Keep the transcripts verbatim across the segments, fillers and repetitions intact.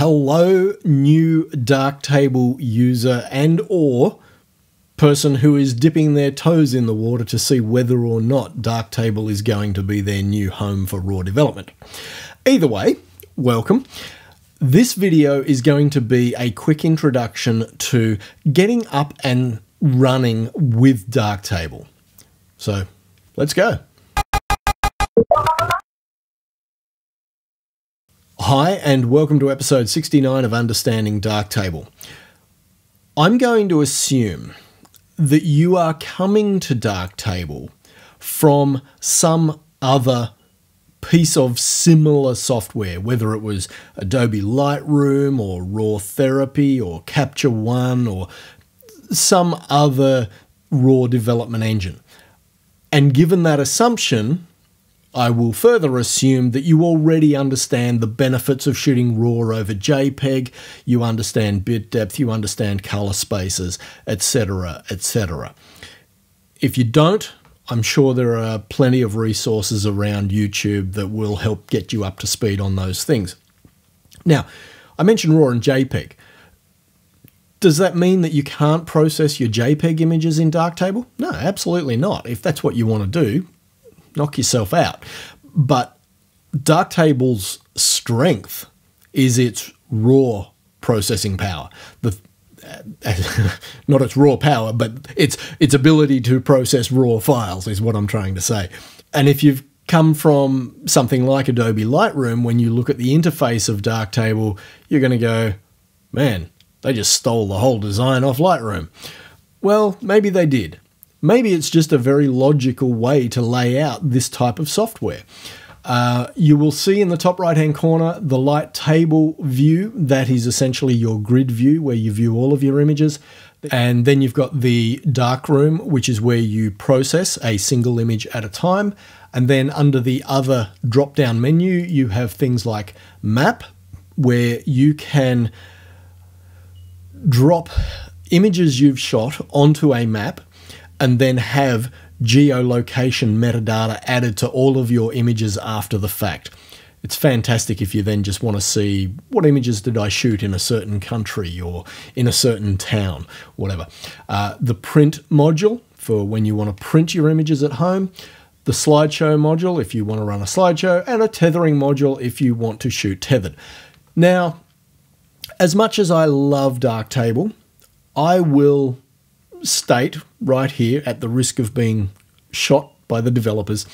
Hello, new Darktable user and or person who is dipping their toes in the water to see whether or not Darktable is going to be their new home for raw development. Either way, welcome. This video is going to be a quick introduction to getting up and running with Darktable. So let's go. Hi, and welcome to episode sixty-nine of Understanding Darktable. I'm going to assume that you are coming to Darktable from some other piece of similar software, whether it was Adobe Lightroom or RawTherapee or Capture One or some other raw development engine. And given that assumption, I will further assume that you already understand the benefits of shooting raw over JPEG, you understand bit depth, you understand color spaces, et cetera, et cetera. If you don't, I'm sure there are plenty of resources around YouTube that will help get you up to speed on those things. Now, I mentioned raw and JPEG. Does that mean that you can't process your JPEG images in Darktable? No, absolutely not. If that's what you want to do, knock yourself out. But Darktable's strength is its raw processing power. The not its raw power, but its its ability to process raw files is what I'm trying to say. And if you've come from something like Adobe Lightroom, when you look at the interface of Darktable, you're going to go, man, they just stole the whole design off Lightroom. Well, maybe they did. Maybe it's just a very logical way to lay out this type of software. Uh, you will see in the top right-hand corner the Darktable view. That is essentially your grid view where you view all of your images. And then you've got the darkroom, which is where you process a single image at a time. And then under the other drop-down menu, you have things like map, where you can drop images you've shot onto a map and then have geolocation metadata added to all of your images after the fact. It's fantastic if you then just want to see what images did I shoot in a certain country or in a certain town, whatever. Uh, the print module for when you want to print your images at home, the slideshow module if you want to run a slideshow, and a tethering module if you want to shoot tethered. Now, as much as I love Darktable, I will state right here, at the risk of being shot by the developers,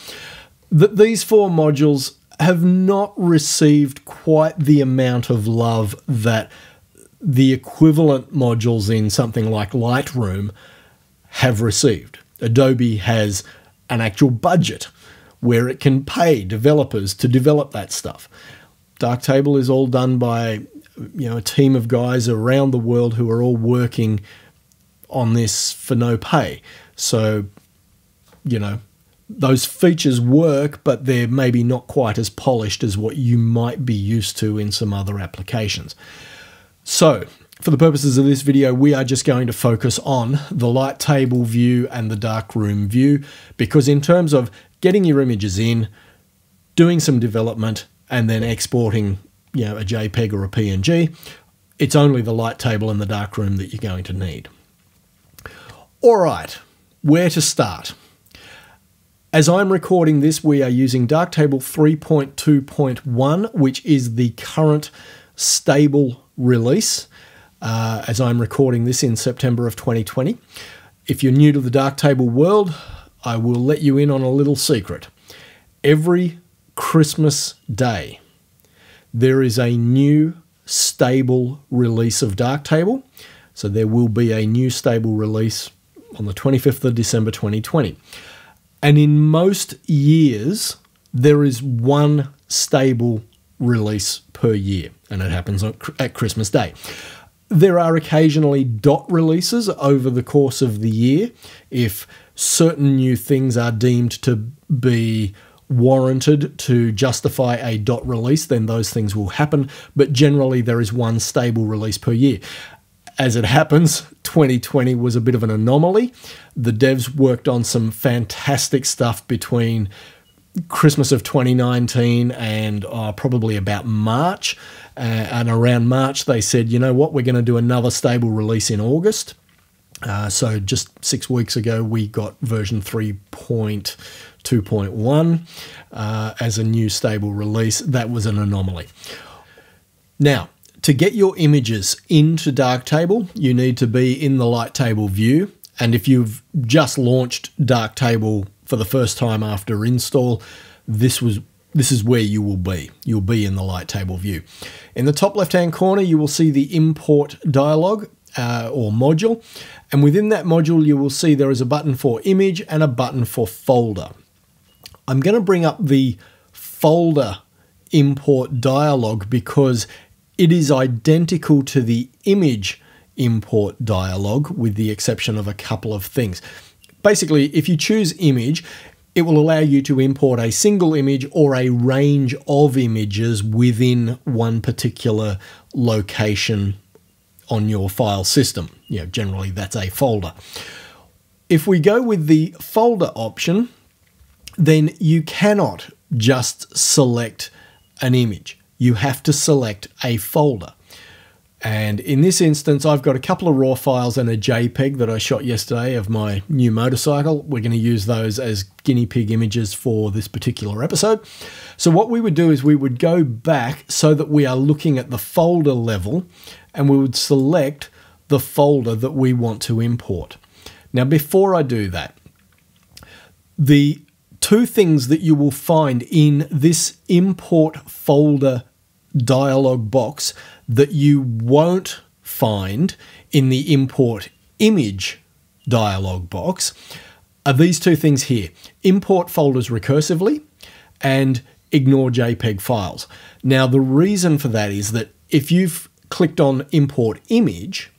that these four modules have not received quite the amount of love that the equivalent modules in something like Lightroom have received. Adobe has an actual budget where it can pay developers to develop that stuff. Darktable is all done by, you know, a team of guys around the world who are all working on this for no pay. So, you know, those features work, but they're maybe not quite as polished as what you might be used to in some other applications. So for the purposes of this video, we are just going to focus on the Darktable view and the darkroom view, because in terms of getting your images in, doing some development, and then exporting, you know, a JPEG or a P N G, it's only the Darktable and the darkroom that you're going to need. All right, where to start? As I'm recording this, we are using Darktable three point two point one, which is the current stable release, uh, as I'm recording this in September of twenty twenty. If you're new to the Darktable world, I will let you in on a little secret. Every Christmas day, there is a new stable release of Darktable. So there will be a new stable release on the twenty-fifth of December twenty twenty. And in most years, there is one stable release per year, and it happens at Christmas Day. There are occasionally dot releases over the course of the year if certain new things are deemed to be warranted to justify a dot release, then those things will happen, but generally there is one stable release per year. As it happens, twenty twenty was a bit of an anomaly. The devs worked on some fantastic stuff between Christmas of twenty nineteen and uh, probably about March, Uh, and around March, they said, you know what, we're going to do another stable release in August. Uh, so just six weeks ago, we got version three point two point one uh, as a new stable release. That was an anomaly. Now, to get your images into Darktable, you need to be in the Lighttable view. And if you've just launched Darktable for the first time after install, this was this is where you will be. You'll be in the Lighttable view. In the top left-hand corner, you will see the import dialog uh, or module. And within that module, you will see there is a button for image and a button for folder. I'm going to bring up the folder import dialog because it is identical to the image import dialog with the exception of a couple of things. Basically, if you choose image, it will allow you to import a single image or a range of images within one particular location on your file system. You know, generally that's a folder. If we go with the folder option, then you cannot just select an image. You have to select a folder. And in this instance, I've got a couple of RAW files and a JPEG that I shot yesterday of my new motorcycle. We're going to use those as guinea pig images for this particular episode. So what we would do is we would go back so that we are looking at the folder level, and we would select the folder that we want to import. Now, before I do that, the two things that you will find in this import folder dialog box that you won't find in the import image dialog box are these two things here: import folders recursively and ignore JPEG files. Now, the reason for that is that if you've clicked on import image,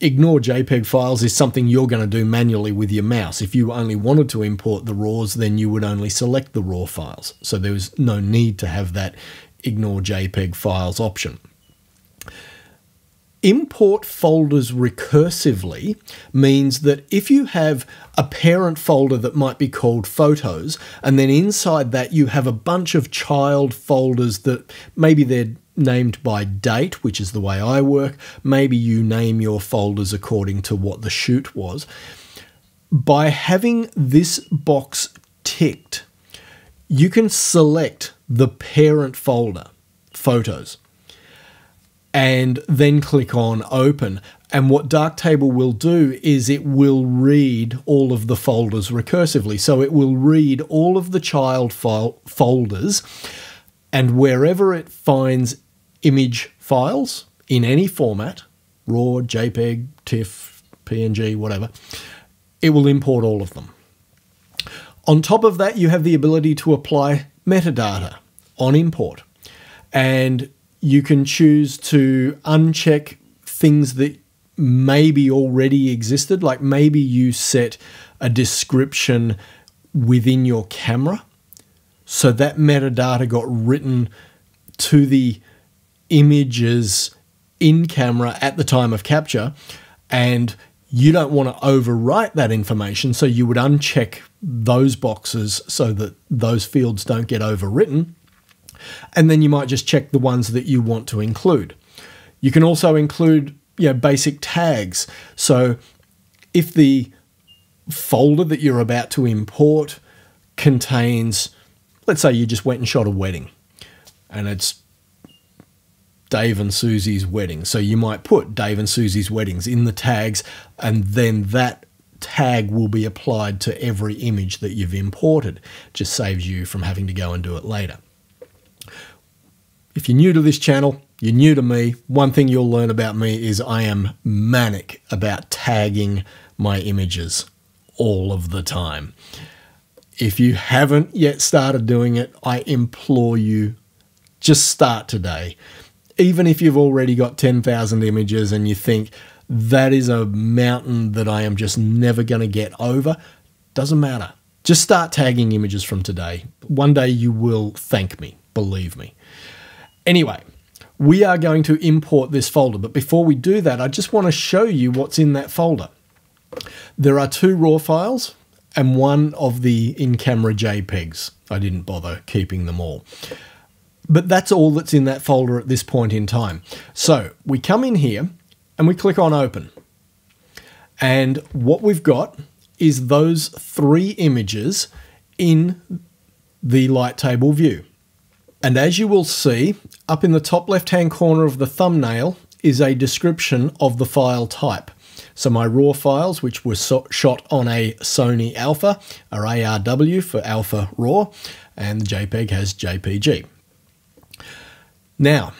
ignore JPEG files is something you're going to do manually with your mouse. If you only wanted to import the RAWs, then you would only select the RAW files. So there was no need to have that ignore JPEG files option. Import folders recursively means that if you have a parent folder that might be called photos, and then inside that you have a bunch of child folders that maybe they're named by date, which is the way I work. Maybe you name your folders according to what the shoot was. By having this box ticked, you can select the parent folder, photos, and then click on open. And what Darktable will do is it will read all of the folders recursively. So it will read all of the child file folders, and wherever it finds image files in any format, RAW, JPEG, TIFF, P N G, whatever, it will import all of them. On top of that, you have the ability to apply metadata on import, and you can choose to uncheck things that maybe already existed, like maybe you set a description within your camera, so that metadata got written to the images in camera at the time of capture, and you don't want to overwrite that information, so you would uncheck those boxes so that those fields don't get overwritten. And then you might just check the ones that you want to include. You can also include, you know, basic tags. So if the folder that you're about to import contains, let's say you just went and shot a wedding, and it's Dave and Susie's wedding. So you might put Dave and Susie's weddings in the tags, and then that tag will be applied to every image that you've imported. Just saves you from having to go and do it later. If you're new to this channel, you're new to me, one thing you'll learn about me is I am manic about tagging my images all of the time. If you haven't yet started doing it, I implore you, just start today. Even if you've already got ten thousand images and you think that is a mountain that I am just never going to get over, doesn't matter. Just start tagging images from today. One day you will thank me, believe me. Anyway, we are going to import this folder, but before we do that, I just want to show you what's in that folder. There are two RAW files and one of the in-camera JPEGs. I didn't bother keeping them all. But that's all that's in that folder at this point in time. So we come in here and we click on open. And what we've got is those three images in the Lighttable view. And as you will see, up in the top left-hand corner of the thumbnail is a description of the file type. So my RAW files, which were so shot on a Sony Alpha, are A R W for Alpha RAW, and the JPEG has J P G. Now,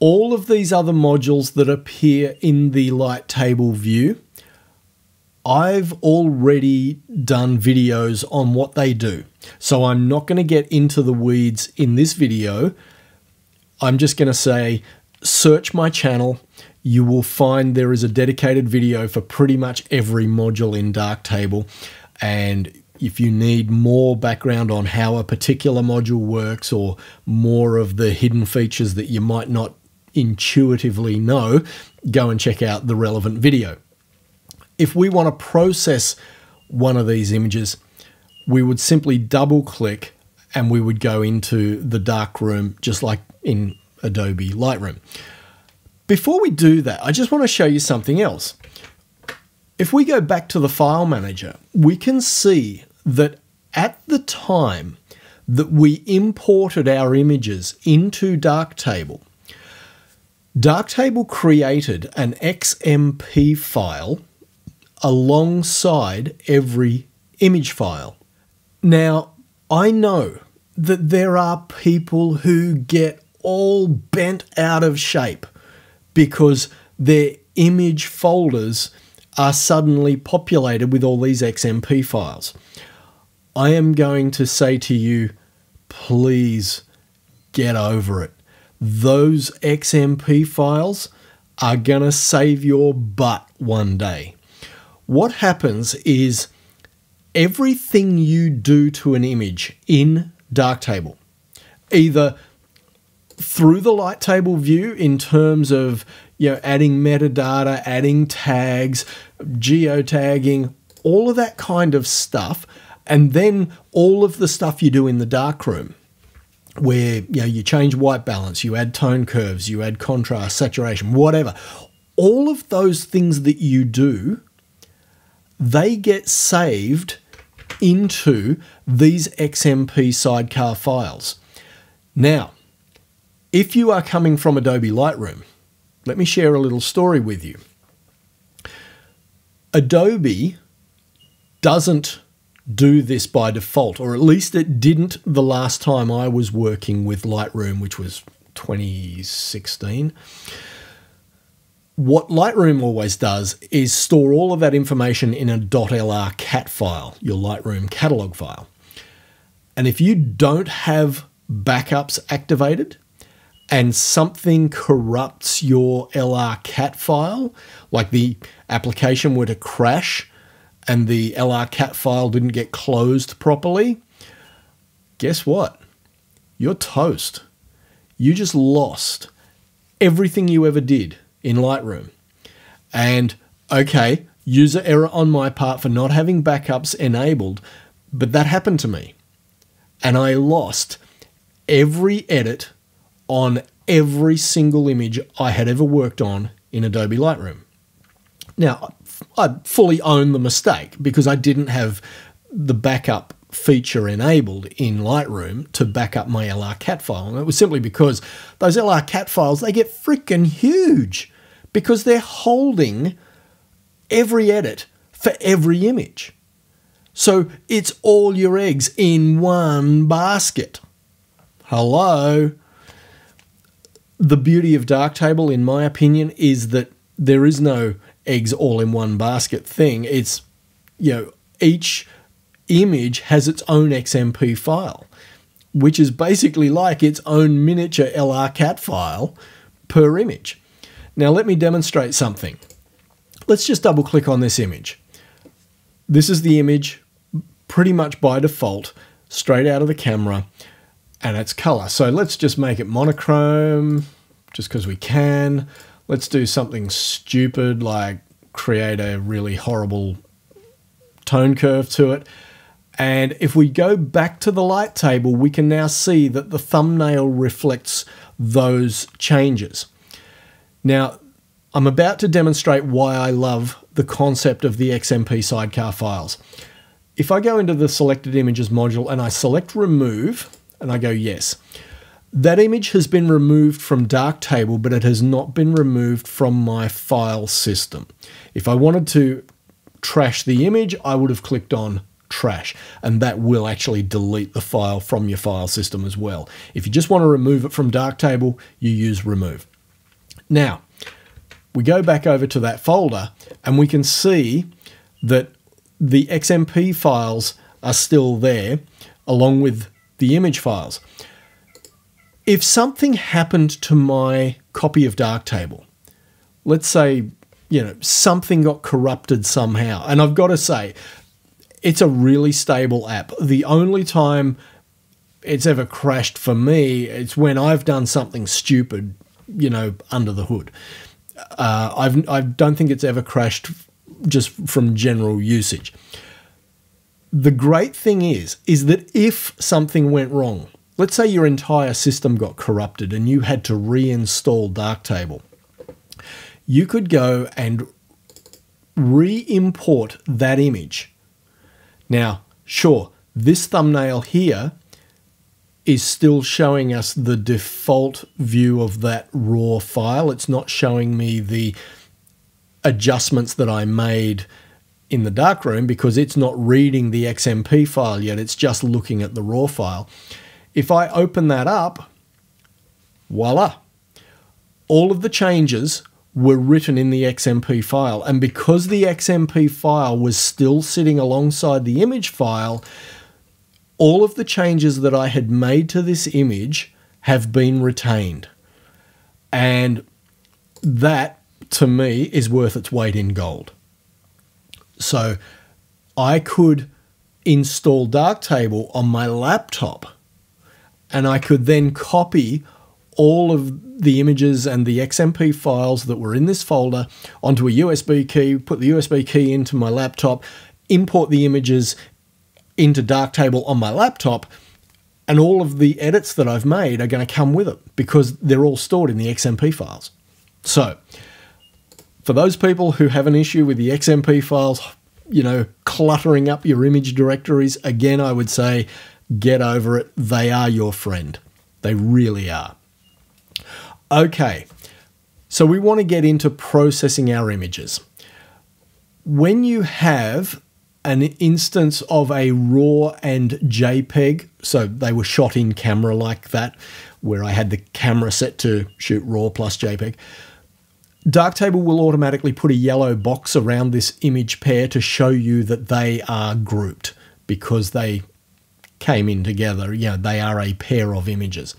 all of these other modules that appear in the Lighttable view, I've already done videos on what they do. So I'm not going to get into the weeds in this video. I'm just going to say, search my channel. You will find there is a dedicated video for pretty much every module in Darktable. And if you need more background on how a particular module works or more of the hidden features that you might not intuitively know, go and check out the relevant video. If we want to process one of these images, we would simply double click and we would go into the darkroom, just like in Adobe Lightroom. Before we do that, I just want to show you something else. If we go back to the file manager, we can see that at the time that we imported our images into Darktable, Darktable created an X M P file alongside every image file. Now, I know that there are people who get all bent out of shape because their image folders are suddenly populated with all these X M P files. I am going to say to you, please get over it. Those X M P files are gonna save your butt one day. What happens is everything you do to an image in Darktable, either through the Lighttable view in terms of, you know, adding metadata, adding tags, geotagging, all of that kind of stuff, and then all of the stuff you do in the darkroom, where, you know, you change white balance, you add tone curves, you add contrast, saturation, whatever. All of those things that you do, they get saved into these X M P sidecar files. Now, if you are coming from Adobe Lightroom, let me share a little story with you. Adobe doesn't do this by default, or at least it didn't the last time I was working with Lightroom, which was twenty sixteen. What Lightroom always does is store all of that information in a .lr cat file, your Lightroom catalog file. And if you don't have backups activated and something corrupts your L R cat file, like the application were to crash and the L R cat file didn't get closed properly, guess what? You're toast. You just lost everything you ever did in Lightroom. And okay, user error on my part for not having backups enabled, but that happened to me. And I lost every edit on every single image I had ever worked on in Adobe Lightroom. Now, I fully own the mistake because I didn't have the backup feature enabled in Lightroom to back up my L R cat file. And it was simply because those L R cat files, they get freaking huge, because they're holding every edit for every image. So it's all your eggs in one basket. Hello? The beauty of Darktable, in my opinion, is that there is no eggs all in one basket thing. It's, you know, each image has its own X M P file, which is basically like its own miniature L R cat file per image. Now, let me demonstrate something. Let's just double click on this image. This is the image pretty much by default, straight out of the camera, and it's color. So let's just make it monochrome just because we can. Let's do something stupid like create a really horrible tone curve to it. And if we go back to the light table, we can now see that the thumbnail reflects those changes. Now, I'm about to demonstrate why I love the concept of the X M P sidecar files. If I go into the selected images module and I select remove, and I go yes, that image has been removed from Darktable, but it has not been removed from my file system. If I wanted to trash the image, I would have clicked on trash, and that will actually delete the file from your file system as well. If you just want to remove it from Darktable, you use remove. Now, we go back over to that folder, and we can see that the X M P files are still there, along with the image files. If something happened to my copy of Darktable, let's say, you know, something got corrupted somehow, and I've got to say, it's a really stable app. The only time it's ever crashed for me, it's when I've done something stupid, you know, under the hood. Uh, I've, I don't think it's ever crashed just from general usage. The great thing is, is that if something went wrong, let's say your entire system got corrupted and you had to reinstall Darktable, you could go and re-import that image. Now, sure, this thumbnail here is still showing us the default view of that raw file. It's not showing me the adjustments that I made in the darkroom because it's not reading the X M P file yet. It's just looking at the raw file. If I open that up, voila, all of the changes were written in the X M P file. And because the X M P file was still sitting alongside the image file, all of the changes that I had made to this image have been retained. And that, to me, is worth its weight in gold. So I could install Darktable on my laptop, and I could then copy all of the images and the X M P files that were in this folder onto a U S B key, put the U S B key into my laptop, import the images into Darktable on my laptop, and all of the edits that I've made are going to come with it because they're all stored in the X M P files. So for those people who have an issue with the X M P files, you know, cluttering up your image directories, again, I would say, get over it. They are your friend. They really are. Okay, so we want to get into processing our images. When you have an instance of a RAW and JPEG, so they were shot in camera like that, where I had the camera set to shoot RAW plus JPEG, Darktable will automatically put a yellow box around this image pair to show you that they are grouped because they came in together. You know, they are a pair of images.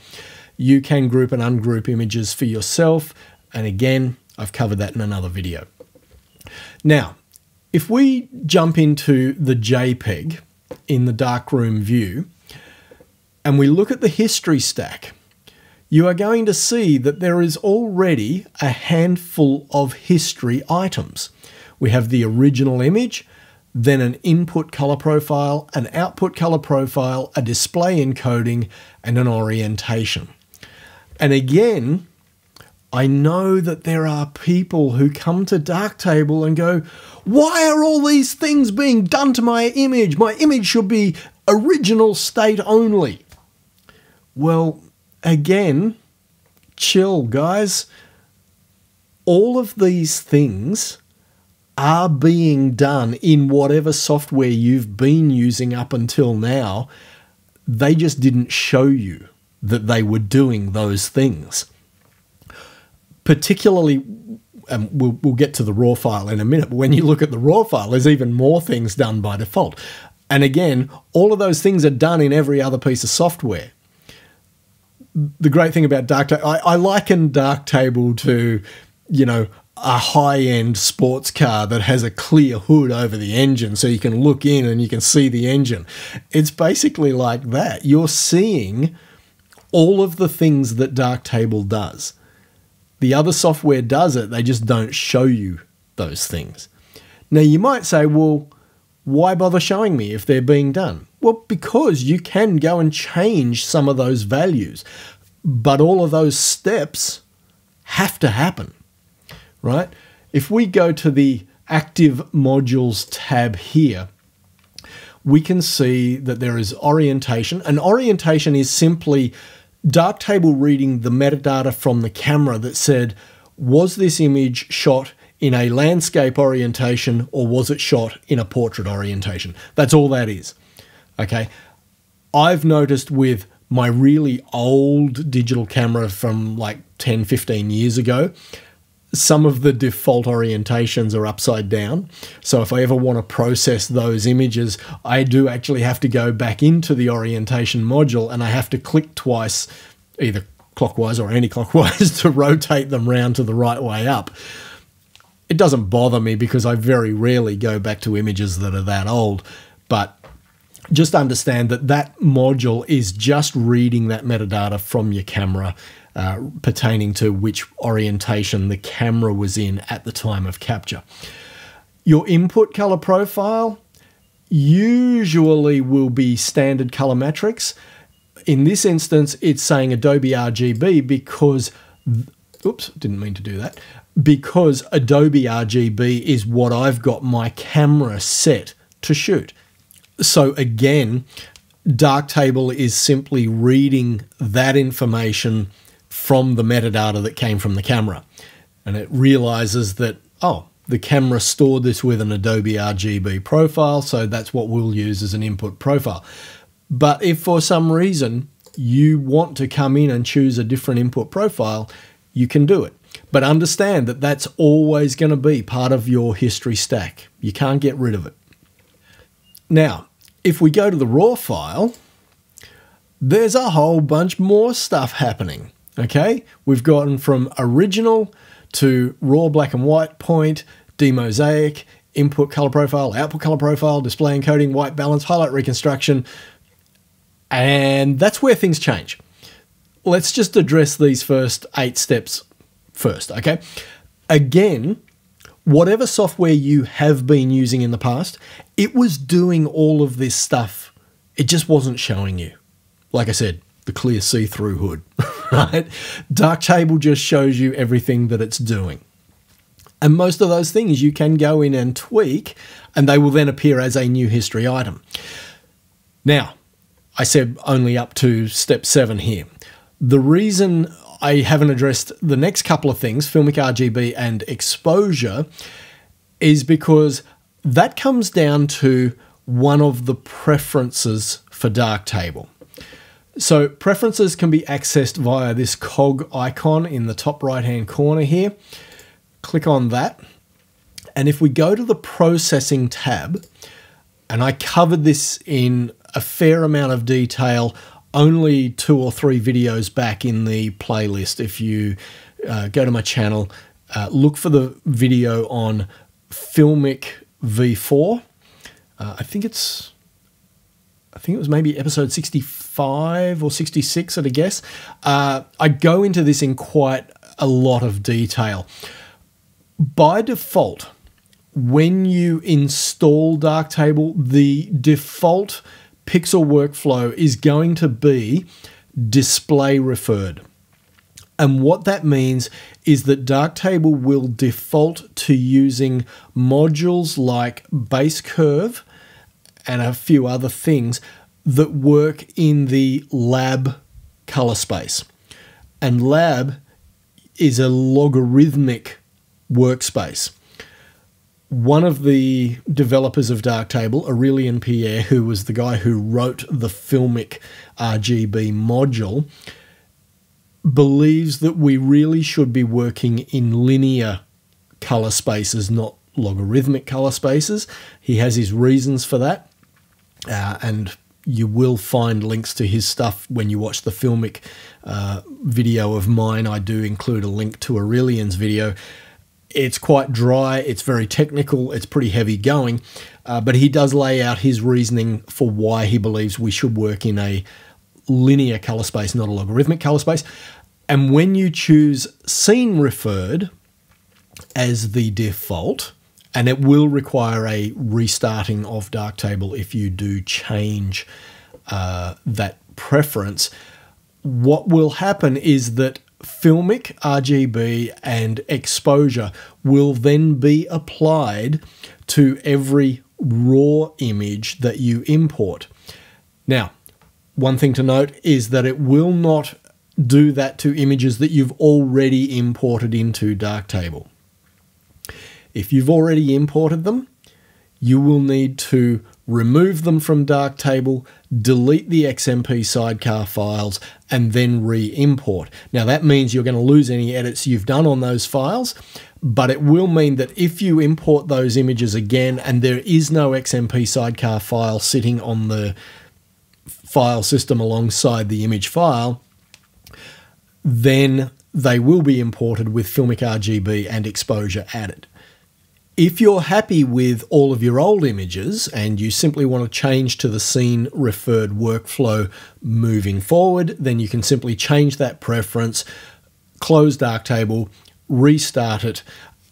You can group and ungroup images for yourself. And again, I've covered that in another video. Now, if we jump into the JPEG in the darkroom view, and we look at the history stack, you are going to see that there is already a handful of history items. We have the original image, then an input color profile, an output color profile, a display encoding, and an orientation. And again, I know that there are people who come to Darktable and go, why are all these things being done to my image? My image should be original state only. Well, again, chill, guys. All of these things are being done in whatever software you've been using up until now. They just didn't show you that they were doing those things. Particularly, and we'll, we'll get to the raw file in a minute, but when you look at the raw file, there's even more things done by default. And again, all of those things are done in every other piece of software. The great thing about Darktable, I, I liken Darktable to, you know, a high-end sports car that has a clear hood over the engine so you can look in and you can see the engine. It's basically like that. You're seeing all of the things that Darktable does. The other software does it, they just don't show you those things. Now you might say, well, why bother showing me if they're being done? Well, because you can go and change some of those values, but all of those steps have to happen, right? If we go to the Active Modules tab here, we can see that there is orientation, and orientation is simply Darktable reading the metadata from the camera that said, was this image shot in a landscape orientation or was it shot in a portrait orientation? That's all that is. Okay, I've noticed with my really old digital camera from like ten, fifteen years ago, some of the default orientations are upside down. So if I ever want to process those images, I do actually have to go back into the orientation module and I have to click twice, either clockwise or anti-clockwise, to rotate them round to the right way up. It doesn't bother me because I very rarely go back to images that are that old, but just understand that that module is just reading that metadata from your camera uh, pertaining to which orientation the camera was in at the time of capture. Your input color profile usually will be standard color metrics. In this instance, it's saying Adobe R G B because, oops, didn't mean to do that, because Adobe R G B is what I've got my camera set to shoot. So again, Darktable is simply reading that information from the metadata that came from the camera. And it realizes that, oh, the camera stored this with an Adobe R G B profile, so that's what we'll use as an input profile. But if for some reason you want to come in and choose a different input profile, you can do it. But understand that that's always going to be part of your history stack. You can't get rid of it. Now, if we go to the raw file, there's a whole bunch more stuff happening, okay? We've gotten from original to raw black and white point, demosaic, input color profile, output color profile, display encoding, white balance, highlight reconstruction, and that's where things change. Let's just address these first eight steps first, okay? Again, whatever software you have been using in the past, it was doing all of this stuff. It just wasn't showing you. Like I said, the clear see-through hood, right? Darktable just shows you everything that it's doing. And most of those things you can go in and tweak, and they will then appear as a new history item. Now, I said only up to step seven here. The reason I haven't addressed the next couple of things, Filmic R G B and exposure, is because that comes down to one of the preferences for Darktable. So preferences can be accessed via this cog icon in the top right-hand corner here. Click on that. And if we go to the processing tab, and I covered this in a fair amount of detail only two or three videos back in the playlist. If you uh, go to my channel, uh, look for the video on Filmic V four. Uh, I think it's, I think it was maybe episode sixty-five or sixty-six at a guess. Uh, I go into this in quite a lot of detail. By default, when you install Darktable, the default pixel workflow is going to be display referred. And what that means is that Darktable will default to using modules like base curve and a few other things that work in the lab color space. And lab is a logarithmic workspace. One of the developers of Darktable, Aurelien Pierre, who was the guy who wrote the Filmic R G B module, believes that we really should be working in linear color spaces, not logarithmic color spaces. He has his reasons for that, uh, and you will find links to his stuff when you watch the Filmic uh, video of mine. I do include a link to Aurelien's video. It's quite dry, it's very technical, it's pretty heavy going, uh, but he does lay out his reasoning for why he believes we should work in a linear color space, not a logarithmic color space. And when you choose scene referred as the default, And it will require a restarting of Darktable if you do change uh, that preference. What will happen is that Filmic, R G B, and exposure will then be applied to every raw image that you import. Now, one thing to note is that it will not do that to images that you've already imported into Darktable. If you've already imported them, you will need to remove them from Darktable, delete the X M P sidecar files, and then re-import. Now that means you're going to lose any edits you've done on those files, but it will mean that if you import those images again and there is no X M P sidecar file sitting on the file system alongside the image file, then they will be imported with Filmic R G B and exposure added. If you're happy with all of your old images and you simply want to change to the scene referred workflow moving forward, then you can simply change that preference, close Darktable, restart it,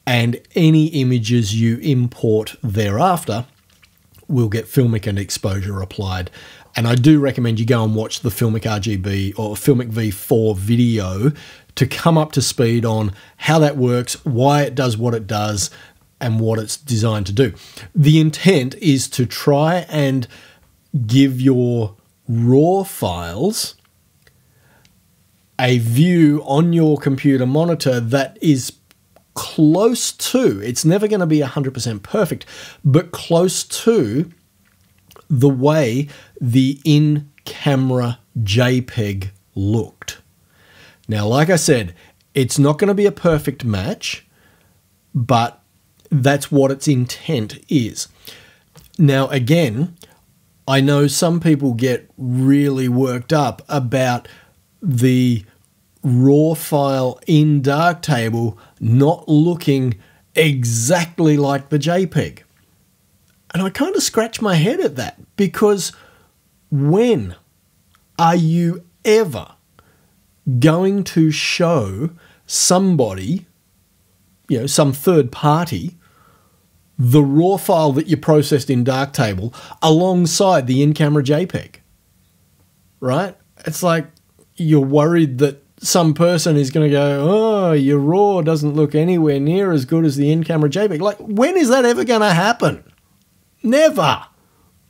and any images you import thereafter will get Filmic and exposure applied. And I do recommend you go and watch the Filmic R G B or Filmic V four video to come up to speed on how that works, why it does what it does, and what it's designed to do. The intent is to try and give your raw files a view on your computer monitor that is close to, it's never going to be one hundred percent perfect, but close to the way the in-camera JPEG looked. Now, like I said, it's not going to be a perfect match, but that's what its intent is. Now, again, I know some people get really worked up about the raw file in Darktable not looking exactly like the JPEG. And I kind of scratch my head at that, because when are you ever going to show somebody, you know, some third party, the raw file that you processed in Darktable alongside the in-camera JPEG, right? It's like you're worried that some person is going to go, oh, your raw doesn't look anywhere near as good as the in-camera JPEG. Like, when is that ever going to happen? Never,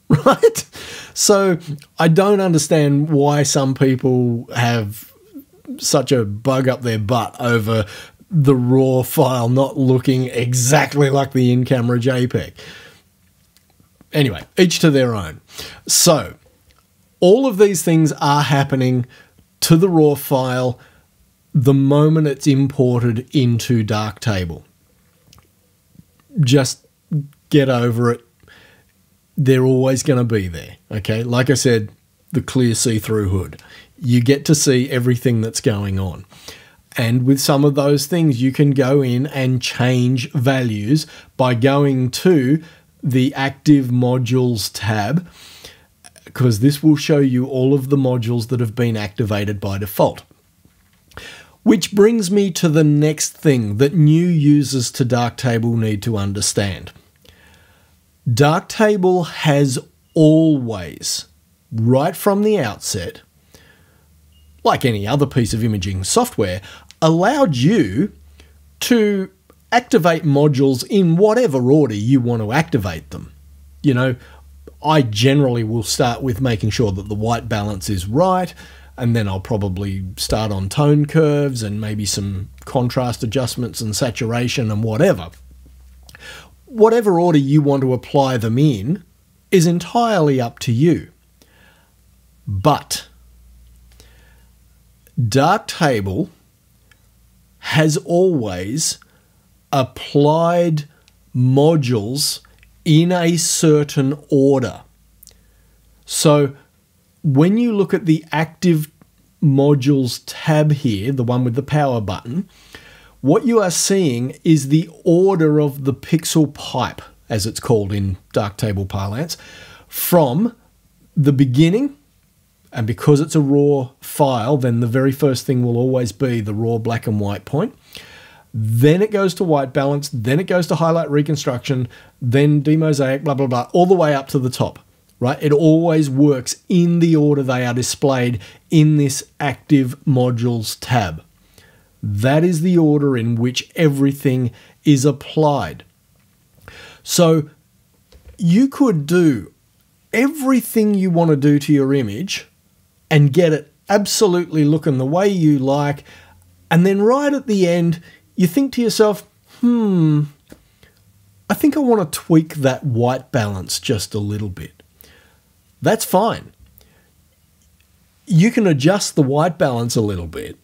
right? So I don't understand why some people have such a bug up their butt over the raw file not looking exactly like the in-camera JPEG. Anyway, each to their own. So all of these things are happening to the raw file the moment it's imported into Darktable. Just get over it. They're always going to be there, okay? Like I said, the clear see-through hood. You get to see everything that's going on. And with some of those things, you can go in and change values by going to the Active Modules tab, because this will show you all of the modules that have been activated by default. Which brings me to the next thing that new users to Darktable need to understand. Darktable has always, right from the outset, like any other piece of imaging software, allowed you to activate modules in whatever order you want to activate them. You know, I generally will start with making sure that the white balance is right, and then I'll probably start on tone curves and maybe some contrast adjustments and saturation and whatever. Whatever order you want to apply them in is entirely up to you. But Darktable has always applied modules in a certain order. So when you look at the Active Modules tab here, the one with the power button, what you are seeing is the order of the pixel pipe, as it's called in Darktable parlance, from the beginning. And because it's a raw file, then the very first thing will always be the raw black and white point. then it goes to white balance, then it goes to highlight reconstruction, then demosaic, blah, blah, blah, all the way up to the top, right? It always works in the order they are displayed in this active modules tab. That is the order in which everything is applied. So you could do everything you want to do to your image and get it absolutely looking the way you like, and then right at the end, you think to yourself, hmm, I think I want to tweak that white balance just a little bit. That's fine. You can adjust the white balance a little bit,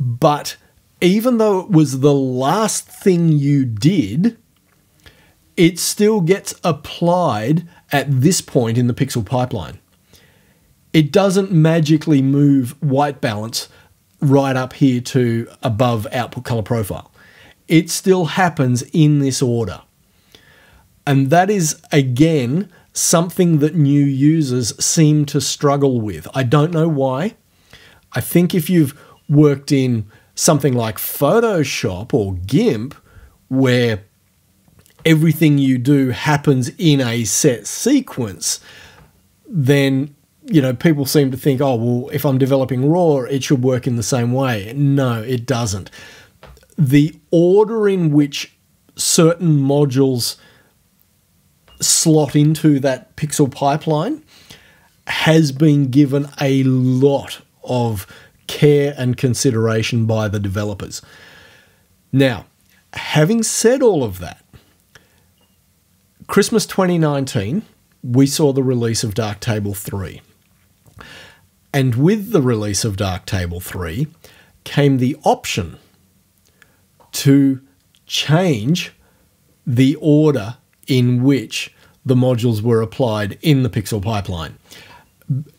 but even though it was the last thing you did, it still gets applied at this point in the pixel pipeline. It doesn't magically move white balance right up here to above output color profile. It still happens in this order. And that is, again, something that new users seem to struggle with. I don't know why. I think if you've worked in something like Photoshop or GIMP, where everything you do happens in a set sequence, then, you know, people seem to think, oh, well, if I'm developing RAW, it should work in the same way. No, it doesn't. The order in which certain modules slot into that pixel pipeline has been given a lot of care and consideration by the developers. Now, having said all of that, Christmas twenty nineteen, we saw the release of Darktable three. And with the release of Darktable three came the option to change the order in which the modules were applied in the pixel pipeline,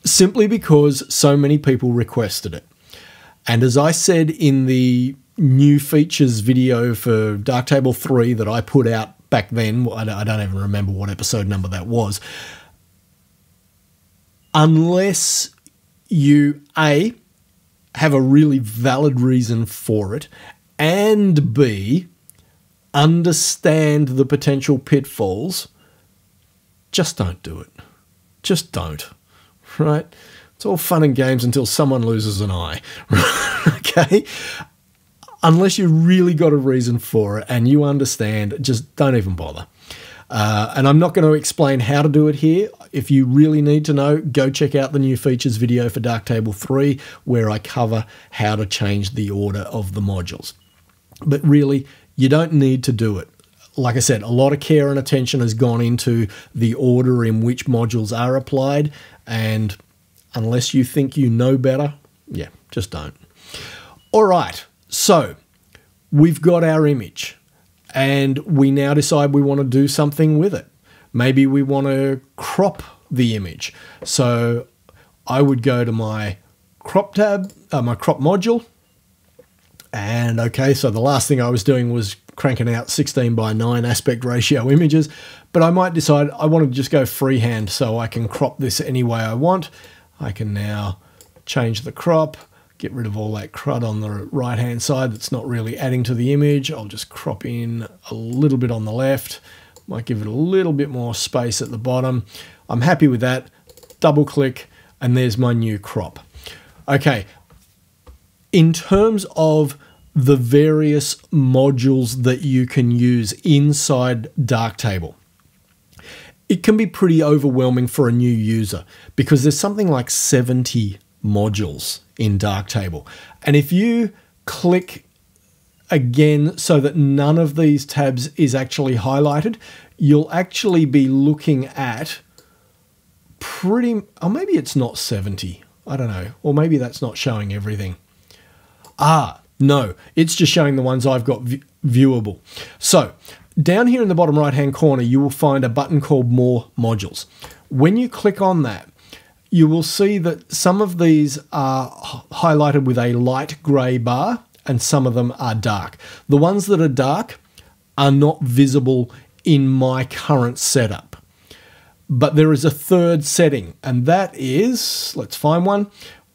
simply because so many people requested it. And as I said in the new features video for Darktable three that I put out back then, I don't even remember what episode number that was, unless you, A, have a really valid reason for it, and B, understand the potential pitfalls, just don't do it. Just don't, right? It's all fun and games until someone loses an eye, okay? Unless you really got a reason for it and you understand, just don't even bother. Uh, and I'm not going to explain how to do it here. If you really need to know, go check out the new features video for Darktable three, where I cover how to change the order of the modules. But really, you don't need to do it. Like I said, a lot of care and attention has gone into the order in which modules are applied. And unless you think you know better, yeah, just don't. All right, so we've got our image, and we now decide we want to do something with it. Maybe we want to crop the image. So I would go to my crop tab, uh, my crop module. And okay, so the last thing I was doing was cranking out sixteen by nine aspect ratio images, but I might decide I want to just go freehand so I can crop this any way I want. I can now change the crop, get rid of all that crud on the right-hand side that's not really adding to the image. I'll just crop in a little bit on the left. Might give it a little bit more space at the bottom. I'm happy with that. Double-click, and there's my new crop. Okay, in terms of the various modules that you can use inside Darktable, it can be pretty overwhelming for a new user because there's something like seventy modules in Darktable. And if you click again so that none of these tabs is actually highlighted, you'll actually be looking at pretty, or maybe it's not seventy, I don't know, or maybe that's not showing everything. Ah, no, it's just showing the ones I've got view viewable. So down here in the bottom right-hand corner, you will find a button called More Modules. When you click on that, you will see that some of these are highlighted with a light gray bar and some of them are dark. The ones that are dark are not visible in my current setup. But there is a third setting, and that is, let's find one,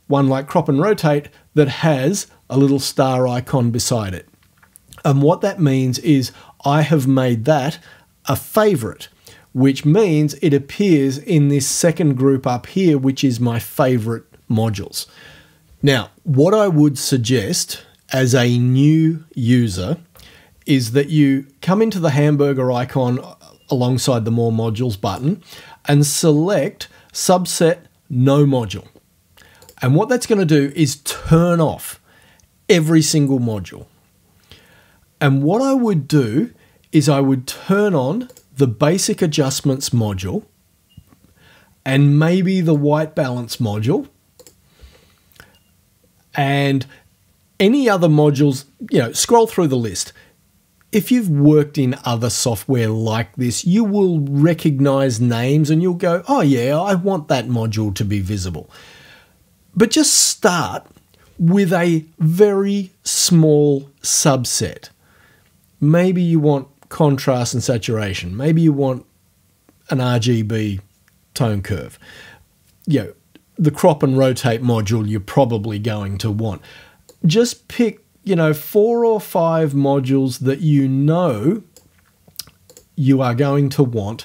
one like crop and rotate that has a little star icon beside it. And what that means is I have made that a favorite, which means it appears in this second group up here, which is my favorite modules. Now, what I would suggest as a new user is that you come into the hamburger icon alongside the More Modules button and select Subset No Module. And what that's going to do is turn off every single module. And what I would do is I would turn on the Basic Adjustments module and maybe the White Balance module and any other modules. You know, scroll through the list. If you've worked in other software like this, you will recognize names and you'll go, oh yeah, I want that module to be visible. But just start with a very small subset. Maybe you want contrast and saturation. Maybe you want an R G B tone curve. You know, the crop and rotate module you're probably going to want. Just pick, you know, four or five modules that you know you are going to want,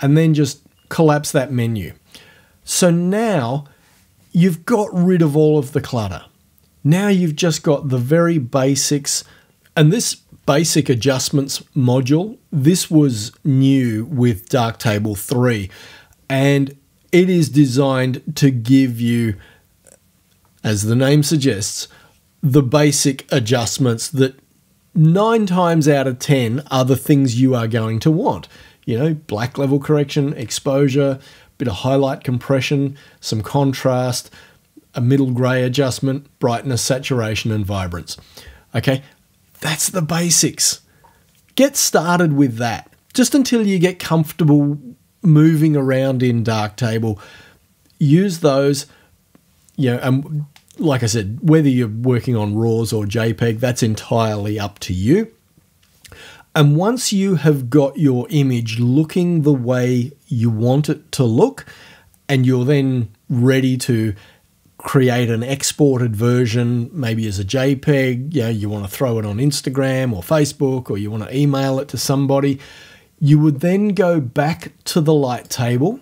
and then just collapse that menu. So now you've got rid of all of the clutter. Now you've just got the very basics, and this Basic Adjustments module, this was new with Darktable three, and it is designed to give you, as the name suggests, the basic adjustments that nine times out of ten are the things you are going to want. You know, black level correction, exposure, bit of highlight compression, some contrast, a middle gray adjustment, brightness, saturation, and vibrance. Okay. That's the basics. Get started with that. Just until you get comfortable moving around in Darktable, use those. You know, and like I said, whether you're working on RAWs or JPEG, that's entirely up to you. And once you have got your image looking the way you want it to look, and you're then ready to create an exported version, maybe as a JPEG, you know, you want to throw it on Instagram or Facebook, or you want to email it to somebody, you would then go back to the light table,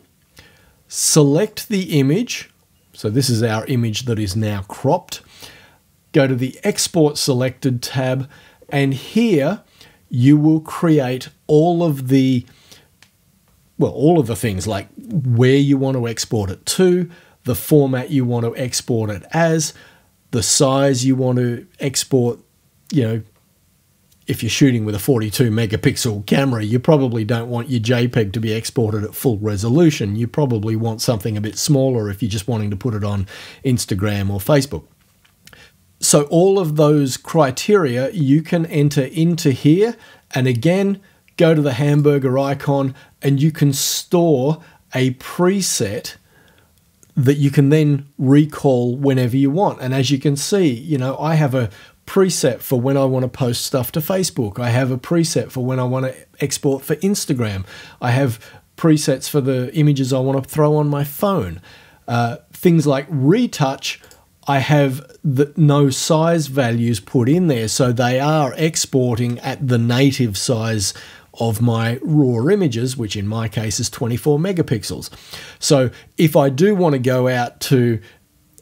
select the image. So this is our image that is now cropped. Go to the Export Selected tab, and here you will create all of the, well, all of the things like where you want to export it to, the format you want to export it as, the size you want to export. You know, if you're shooting with a forty-two megapixel camera, you probably don't want your JPEG to be exported at full resolution. You probably want something a bit smaller if you're just wanting to put it on Instagram or Facebook. So all of those criteria you can enter into here, and again, go to the hamburger icon and you can store a preset that you can then recall whenever you want. And as you can see, you know, I have a preset for when I want to post stuff to Facebook. I have a preset for when I want to export for Instagram. I have presets for the images I want to throw on my phone. Uh, things like retouch, I have the no size values put in there, so they are exporting at the native size of my raw images, which in my case is twenty-four megapixels. So if I do want to go out to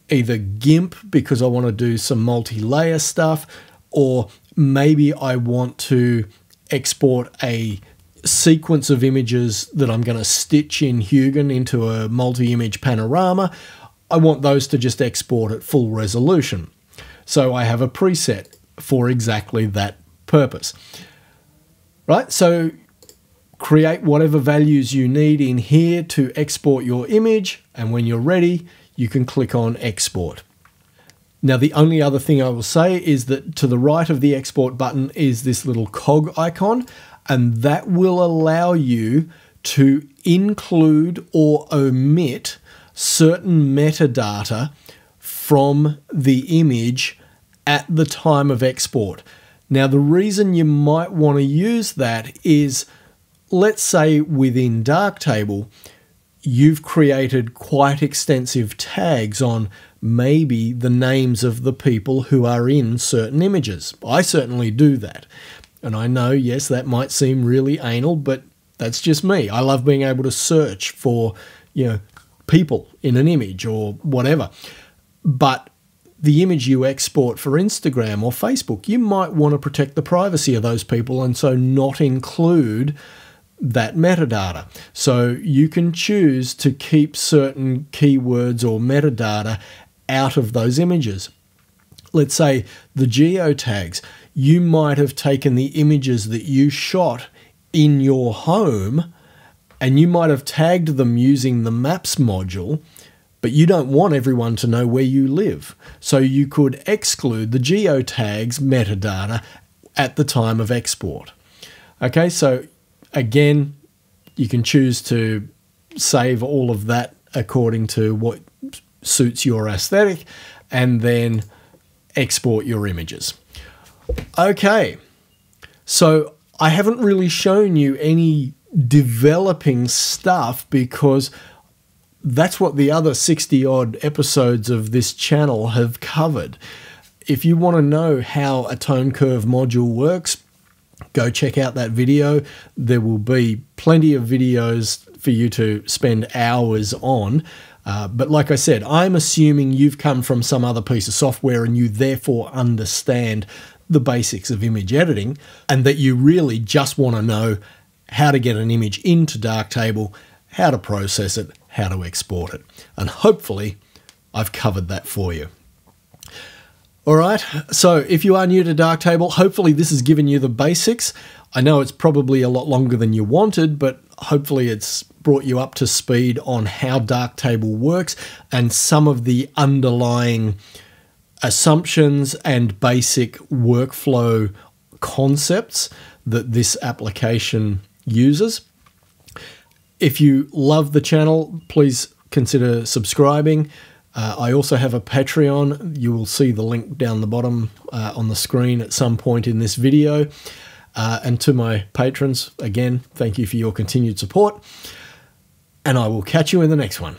either GIMP because I want to do some multi-layer stuff, or maybe I want to export a sequence of images that I'm going to stitch in Hugin into a multi-image panorama, I want those to just export at full resolution. So I have a preset for exactly that purpose. Right, so create whatever values you need in here to export your image, and when you're ready, you can click on Export. Now, the only other thing I will say is that to the right of the Export button is this little cog icon, and that will allow you to include or omit certain metadata from the image at the time of export. Now, the reason you might want to use that is, let's say within Darktable, you've created quite extensive tags on maybe the names of the people who are in certain images. I certainly do that. And I know, yes, that might seem really anal, but that's just me. I love being able to search for, you know, people in an image or whatever. But the image you export for Instagram or Facebook, you might want to protect the privacy of those people and so not include that metadata. So you can choose to keep certain keywords or metadata out of those images. Let's say the geotags. You might have taken the images that you shot in your home and you might have tagged them using the Maps module, but you don't want everyone to know where you live. So you could exclude the geotags metadata at the time of export. Okay, so again, you can choose to save all of that according to what suits your aesthetic and then export your images. Okay, so I haven't really shown you any developing stuff because that's what the other sixty odd episodes of this channel have covered. If you want to know how a tone curve module works, go check out that video. There will be plenty of videos for you to spend hours on. Uh, but like I said, I'm assuming you've come from some other piece of software and you therefore understand the basics of image editing and that you really just want to know how to get an image into Darktable, how to process it, how to export it. And hopefully I've covered that for you. All right, so if you are new to Darktable, hopefully this has given you the basics. I know it's probably a lot longer than you wanted, but hopefully it's brought you up to speed on how Darktable works and some of the underlying assumptions and basic workflow concepts that this application uses. If you love the channel, please consider subscribing. Uh, I also have a Patreon. You will see the link down the bottom uh, on the screen at some point in this video. Uh, and to my patrons, again, thank you for your continued support. And I will catch you in the next one.